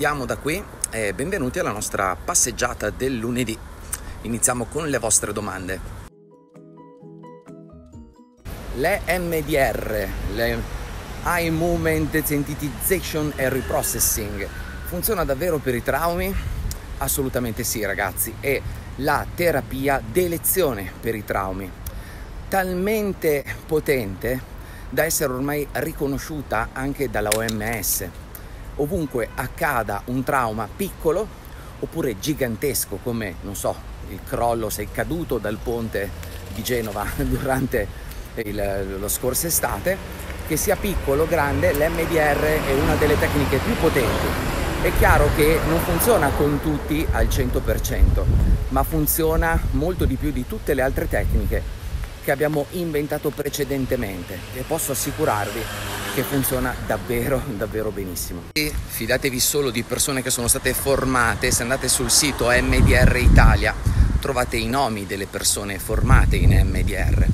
Partiamo da qui e benvenuti alla nostra passeggiata del lunedì. Iniziamo con le vostre domande. Le MDR, le Eye Movement Desensitization and Reprocessing, funziona davvero per i traumi? Assolutamente sì, ragazzi, è la terapia d'elezione per i traumi, talmente potente da essere ormai riconosciuta anche dalla OMS. Ovunque accada un trauma piccolo oppure gigantesco, come non so, il crollo, sei caduto dal ponte di Genova durante la scorsa estate, che sia piccolo o grande, l'MDR è una delle tecniche più potenti. È chiaro che non funziona con tutti al 100%, ma funziona molto di più di tutte le altre tecniche che abbiamo inventato precedentemente, e posso assicurarvi che funziona davvero davvero benissimo. E fidatevi solo di persone che sono state formate. Se andate sul sito MDR Italia trovate i nomi delle persone formate in MDR.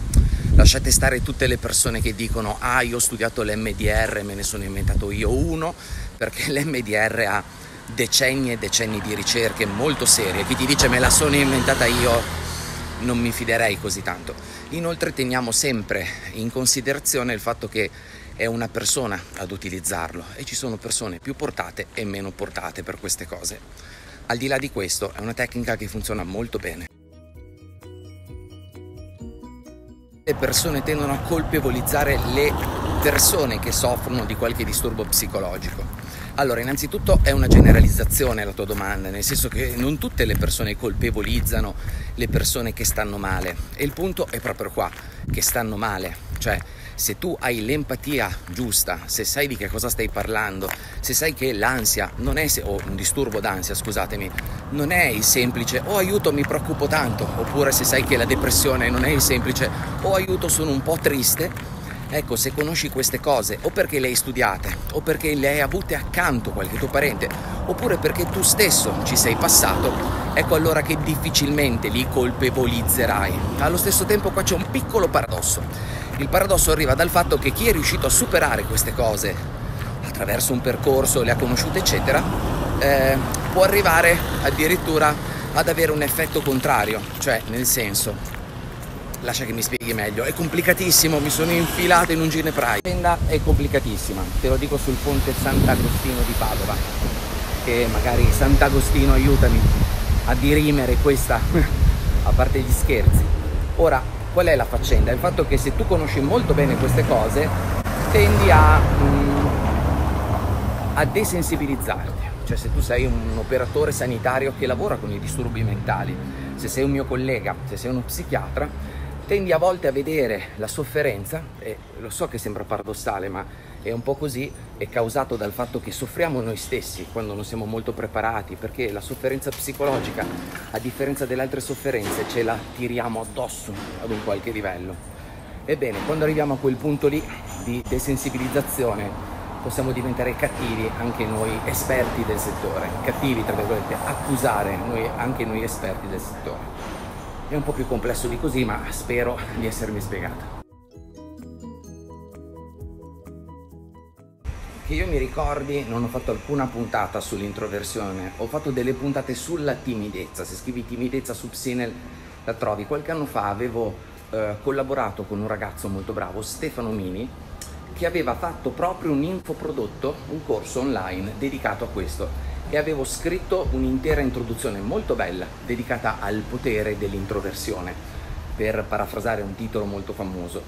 Lasciate stare tutte le persone che dicono "ah, io ho studiato l'MDR, me ne sono inventato io uno", perché l'MDR ha decenni e decenni di ricerche molto serie. Chi ti dice "me la sono inventata io" non mi fiderei così tanto. Inoltre teniamo sempre in considerazione il fatto che è una persona ad utilizzarlo e ci sono persone più portate e meno portate per queste cose. Al di là di questo, è una tecnica che funziona molto bene. Le persone tendono a colpevolizzare le persone che soffrono di qualche disturbo psicologico. Allora, innanzitutto è una generalizzazione la tua domanda, nel senso che non tutte le persone colpevolizzano le persone che stanno male, e il punto è proprio qua, che stanno male. Cioè, se tu hai l'empatia giusta, se sai di che cosa stai parlando, se sai che l'ansia non è, o un disturbo d'ansia, scusatemi, non è il semplice "oh aiuto mi preoccupo tanto", oppure se sai che la depressione non è il semplice "oh aiuto sono un po' triste". Ecco, se conosci queste cose, o perché le hai studiate, o perché le hai avute accanto qualche tuo parente, oppure perché tu stesso ci sei passato, ecco allora che difficilmente li colpevolizzerai. Allo stesso tempo qua c'è un piccolo paradosso. Il paradosso arriva dal fatto che chi è riuscito a superare queste cose attraverso un percorso, le ha conosciute eccetera, può arrivare addirittura ad avere un effetto contrario, cioè nel senso... Lascia che mi spieghi meglio, è complicatissimo, mi sono infilato in un ginepraio. La vicenda è complicatissima, te lo dico, sul ponte Sant'Agostino di Padova, che magari Sant'Agostino aiutami a dirimere questa, a parte gli scherzi. Ora, qual è la faccenda? Il fatto che se tu conosci molto bene queste cose tendi a desensibilizzarti. Cioè, se tu sei un operatore sanitario che lavora con i disturbi mentali, se sei un mio collega, se sei uno psichiatra, tendi a volte a vedere la sofferenza, e lo so che sembra paradossale ma è un po' così, è causato dal fatto che soffriamo noi stessi quando non siamo molto preparati, perché la sofferenza psicologica, a differenza delle altre sofferenze, ce la tiriamo addosso ad un qualche livello. Ebbene, quando arriviamo a quel punto lì di desensibilizzazione possiamo diventare cattivi anche noi esperti del settore, cattivi tra virgolette, accusare anche noi esperti del settore. È un po' più complesso di così, ma spero di essermi spiegata. Che io mi ricordi, non ho fatto alcuna puntata sull'introversione, ho fatto delle puntate sulla timidezza. Se scrivi timidezza su PsiNel la trovi. Qualche anno fa avevo collaborato con un ragazzo molto bravo, Stefano Mini, che aveva fatto proprio un infoprodotto, un corso online dedicato a questo. E avevo scritto un'intera introduzione molto bella dedicata al potere dell'introversione, per parafrasare un titolo molto famoso.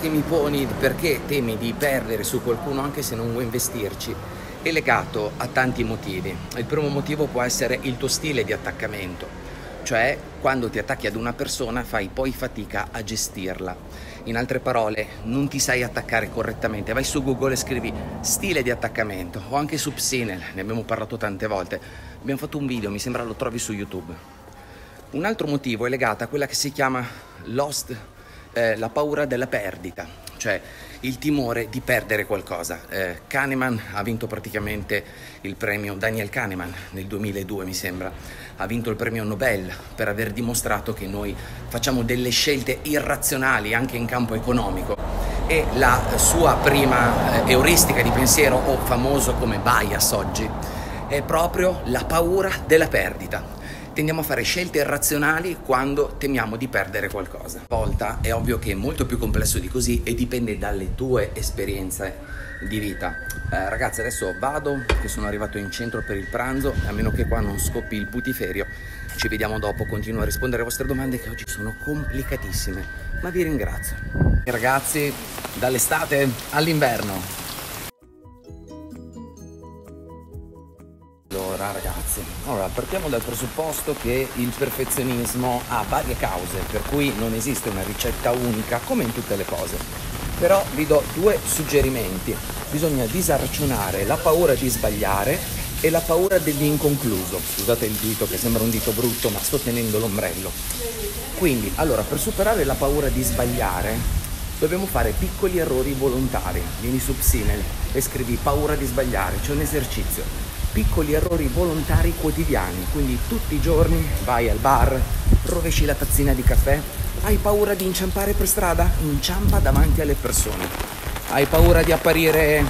Che mi poni perché temi di perdere su qualcuno anche se non vuoi investirci è legato a tanti motivi. Il primo motivo può essere il tuo stile di attaccamento, cioè quando ti attacchi ad una persona fai poi fatica a gestirla. In altre parole, non ti sai attaccare correttamente. Vai su Google e scrivi "stile di attaccamento", o anche su PsiNel, ne abbiamo parlato tante volte, abbiamo fatto un video, mi sembra lo trovi su YouTube. Un altro motivo è legato a quella che si chiama lost, la paura della perdita, cioè il timore di perdere qualcosa. Kahneman ha vinto praticamente il premio, Daniel Kahneman nel 2002 mi sembra, ha vinto il premio Nobel per aver dimostrato che noi facciamo delle scelte irrazionali anche in campo economico, e la sua prima euristica di pensiero, o famoso come bias oggi, è proprio la paura della perdita. Tendiamo a fare scelte irrazionali quando temiamo di perdere qualcosa. Una volta è ovvio che è molto più complesso di così e dipende dalle tue esperienze di vita. Ragazzi, adesso vado, che sono arrivato in centro per il pranzo, a meno che qua non scoppi il putiferio. Ci vediamo dopo, continuo a rispondere alle vostre domande che oggi sono complicatissime, ma vi ringrazio. Ragazzi, dall'estate all'inverno. Allora ragazzi, partiamo dal presupposto che il perfezionismo ha varie cause, per cui non esiste una ricetta unica, come in tutte le cose. Però vi do due suggerimenti: bisogna disarcionare la paura di sbagliare e la paura dell'inconcluso. Scusate il dito che sembra un dito brutto, ma sto tenendo l'ombrello. Quindi, allora, per superare la paura di sbagliare dobbiamo fare piccoli errori volontari. Vieni su PsiNel e scrivi paura di sbagliare, c'è un esercizio. Piccoli errori volontari quotidiani, quindi tutti i giorni vai al bar, rovesci la tazzina di caffè. Hai paura di inciampare per strada? Inciampa davanti alle persone. Hai paura di apparire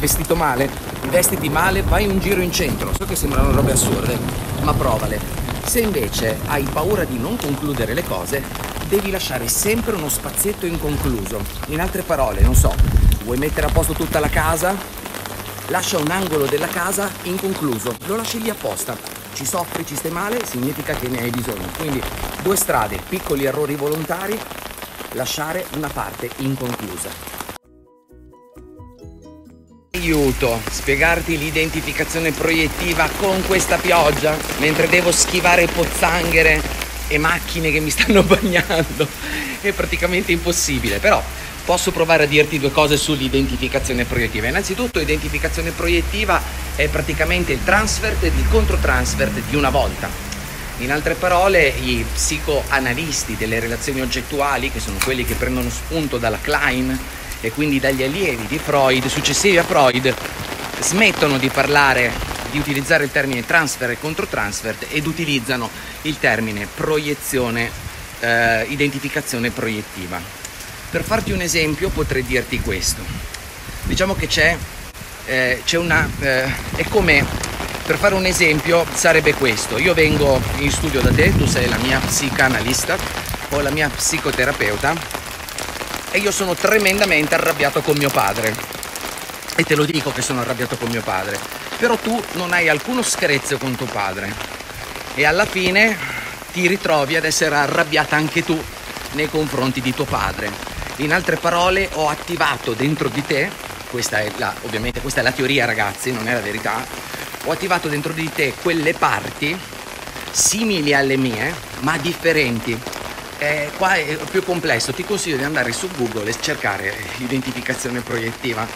vestito male? Vestiti male, vai un giro in centro. So che sembrano robe assurde, ma provale. Se invece hai paura di non concludere le cose, devi lasciare sempre uno spazietto inconcluso. In altre parole, non so, vuoi mettere a posto tutta la casa? Lascia un angolo della casa inconcluso, lo lasci lì apposta. Ci soffri, ci stai male, significa che ne hai bisogno. Quindi due strade, piccoli errori volontari, lasciare una parte inconclusa. Aiuto, spiegarti l'identificazione proiettiva con questa pioggia, mentre devo schivare pozzanghere e macchine che mi stanno bagnando, è praticamente impossibile, però posso provare a dirti due cose sull'identificazione proiettiva. Innanzitutto, identificazione proiettiva è praticamente il transfert e il controtransfert di una volta. In altre parole, i psicoanalisti delle relazioni oggettuali, che sono quelli che prendono spunto dalla Klein e quindi dagli allievi di Freud, successivi a Freud, smettono di parlare, di utilizzare il termine transfer e controtransfert ed utilizzano il termine proiezione, identificazione proiettiva. Per farti un esempio potrei dirti questo, diciamo che è come, per fare un esempio sarebbe questo: io vengo in studio da te, tu sei la mia psicanalista o la mia psicoterapeuta e io sono tremendamente arrabbiato con mio padre e te lo dico che sono arrabbiato con mio padre, però tu non hai alcuno screzio con tuo padre e alla fine ti ritrovi ad essere arrabbiata anche tu nei confronti di tuo padre. In altre parole, ho attivato dentro di te, ovviamente questa è la teoria ragazzi, non è la verità, ho attivato dentro di te quelle parti simili alle mie ma differenti. Qua è più complesso, ti consiglio di andare su Google e cercare identificazione proiettiva,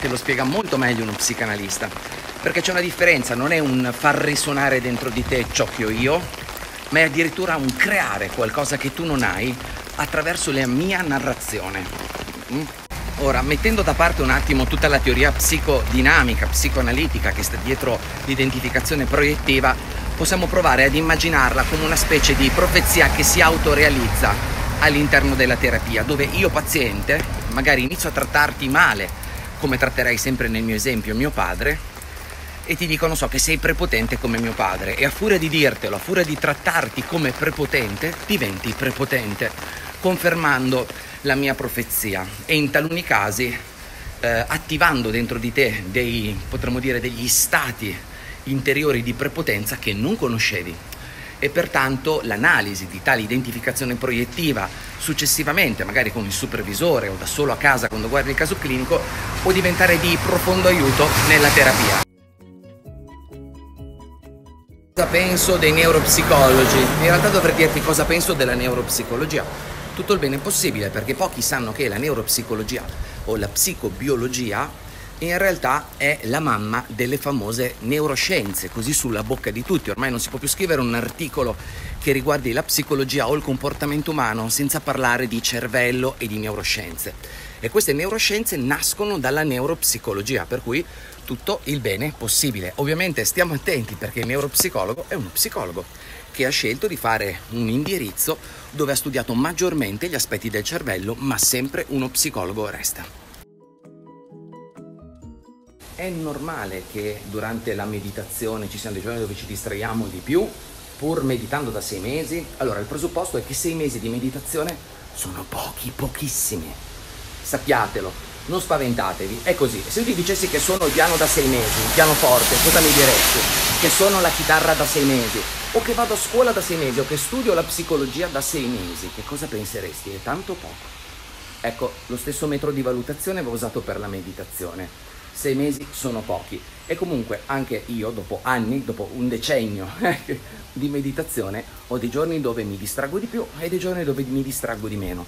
te lo spiega molto meglio uno psicanalista, perché c'è una differenza, non è un far risuonare dentro di te ciò che ho io, ma è addirittura un creare qualcosa che tu non hai attraverso la mia narrazione. Ora, mettendo da parte un attimo tutta la teoria psicodinamica, psicoanalitica che sta dietro l'identificazione proiettiva, possiamo provare ad immaginarla come una specie di profezia che si autorealizza all'interno della terapia, dove io paziente magari inizio a trattarti male, come tratterei sempre nel mio esempio mio padre, e ti dicono so che sei prepotente come mio padre, e a furia di dirtelo, a furia di trattarti come prepotente, diventi prepotente, confermando la mia profezia e in taluni casi attivando dentro di te degli stati interiori di prepotenza che non conoscevi, e pertanto l'analisi di tale identificazione proiettiva successivamente, magari con il supervisore o da solo a casa quando guardi il caso clinico, può diventare di profondo aiuto nella terapia. Cosa penso dei neuropsicologi? In realtà dovrei dirti cosa penso della neuropsicologia. Tutto il bene possibile, perché pochi sanno che la neuropsicologia o la psicobiologia in realtà è la mamma delle famose neuroscienze, così sulla bocca di tutti. Ormai non si può più scrivere un articolo che riguardi la psicologia o il comportamento umano senza parlare di cervello e di neuroscienze. e queste neuroscienze nascono dalla neuropsicologia, per cui tutto il bene possibile. Ovviamente stiamo attenti, perché il neuropsicologo è uno psicologo che ha scelto di fare un indirizzo dove ha studiato maggiormente gli aspetti del cervello, ma sempre uno psicologo resta. È normale che durante la meditazione ci siano dei giorni dove ci distraiamo di più, pur meditando da 6 mesi. Allora, il presupposto è che 6 mesi di meditazione sono pochissimi. Sappiatelo, non spaventatevi, è così. Se io ti dicessi che suono il piano da 6 mesi, il pianoforte, cosa mi diresti? Che suono la chitarra da 6 mesi, o che vado a scuola da 6 mesi, o che studio la psicologia da 6 mesi, che cosa penseresti? È tanto poco. Ecco, lo stesso metro di valutazione va usato per la meditazione. 6 mesi sono pochi, e comunque anche io dopo anni, dopo un decennio di meditazione, ho dei giorni dove mi distraggo di più e dei giorni dove mi distraggo di meno,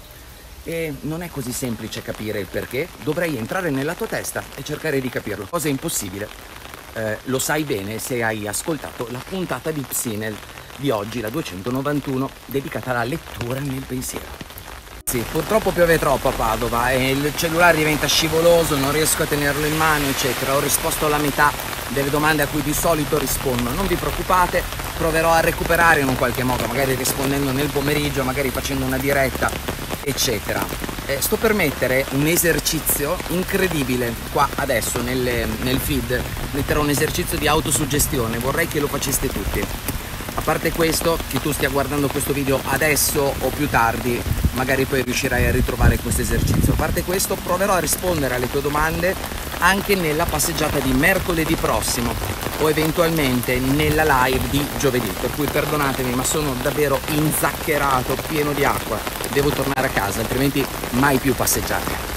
e non è così semplice capire il perché. Dovrei entrare nella tua testa e cercare di capirlo, cosa impossibile. Lo sai bene se hai ascoltato la puntata di PsiNel di oggi, la 291, dedicata alla lettura nel pensiero. Sì, purtroppo piove troppo a Padova e il cellulare diventa scivoloso, non riesco a tenerlo in mano, eccetera. Ho risposto alla metà delle domande a cui di solito rispondo. Non vi preoccupate, proverò a recuperare in un qualche modo, magari rispondendo nel pomeriggio, magari facendo una diretta, eccetera. Sto per mettere un esercizio incredibile qua adesso nel feed. Metterò un esercizio di autosuggestione, vorrei che lo faceste tutti. A parte questo, che tu stia guardando questo video adesso o più tardi, magari poi riuscirai a ritrovare questo esercizio. A parte questo, proverò a rispondere alle tue domande anche nella passeggiata di mercoledì prossimo, o eventualmente nella live di giovedì, per cui perdonatemi, ma sono davvero inzaccherato, pieno di acqua, devo tornare a casa, altrimenti mai più passeggiate.